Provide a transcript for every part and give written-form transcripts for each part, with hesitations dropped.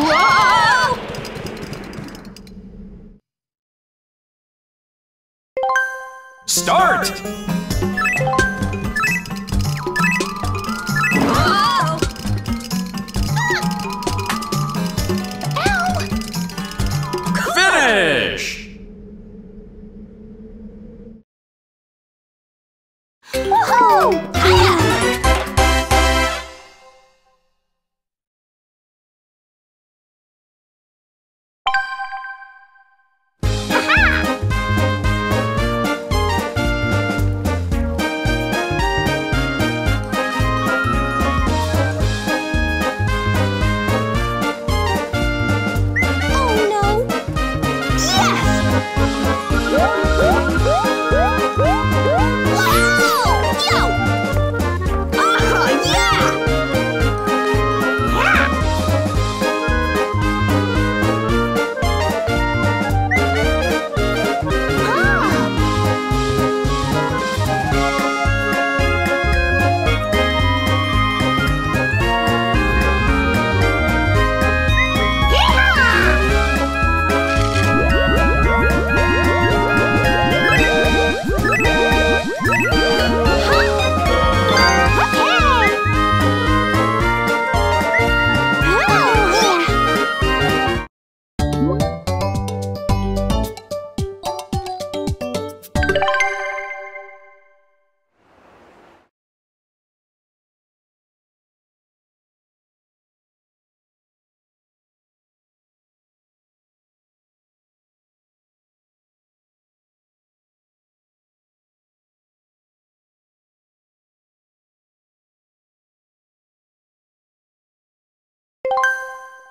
Whoa! Start! Whoa! Ow! Finish! Start!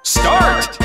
Start!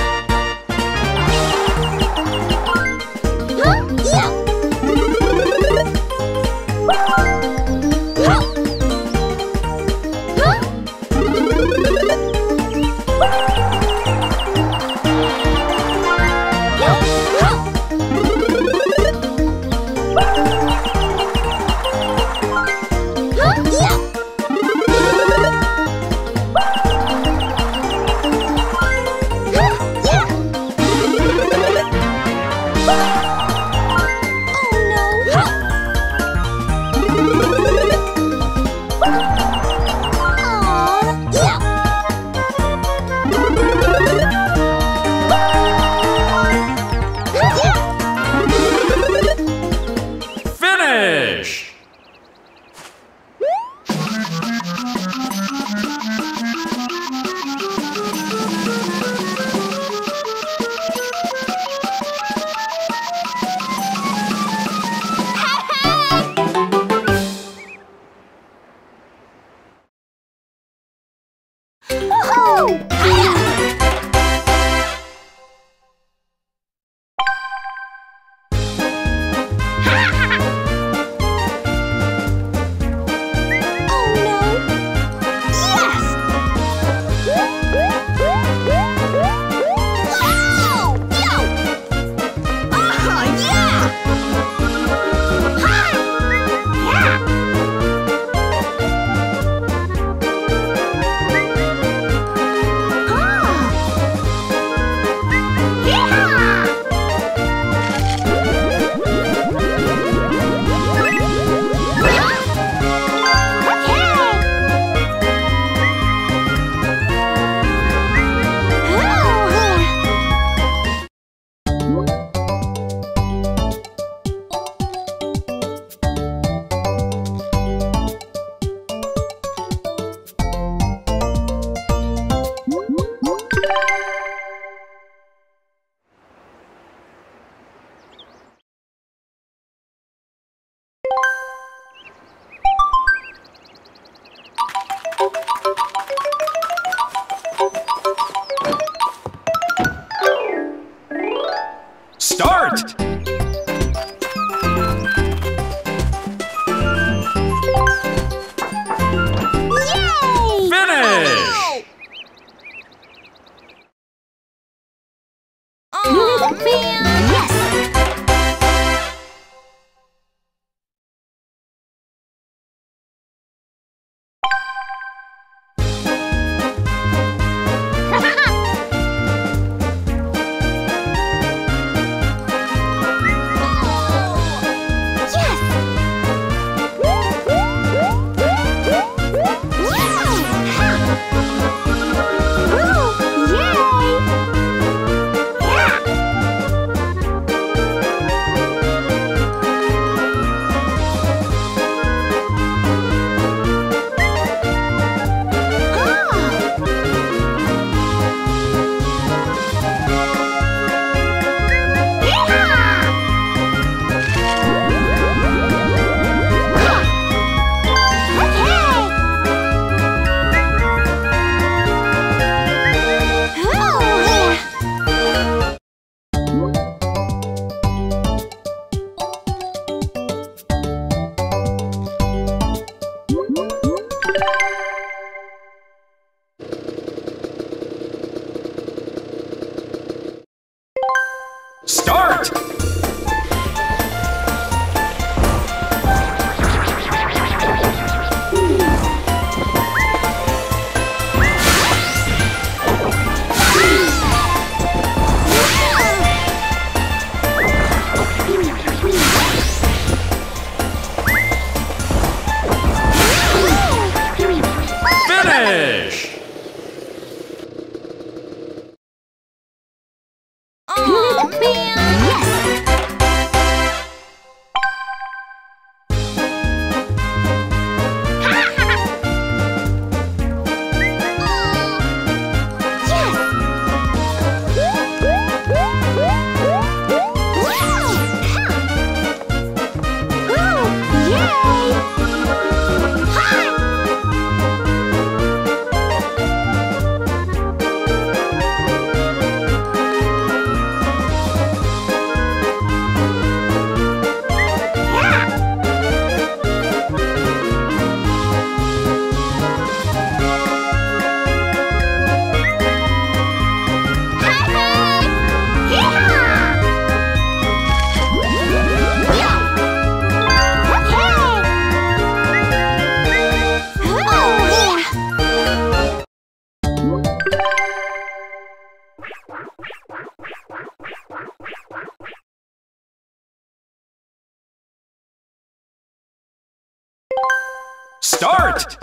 Start!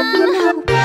Oh, man!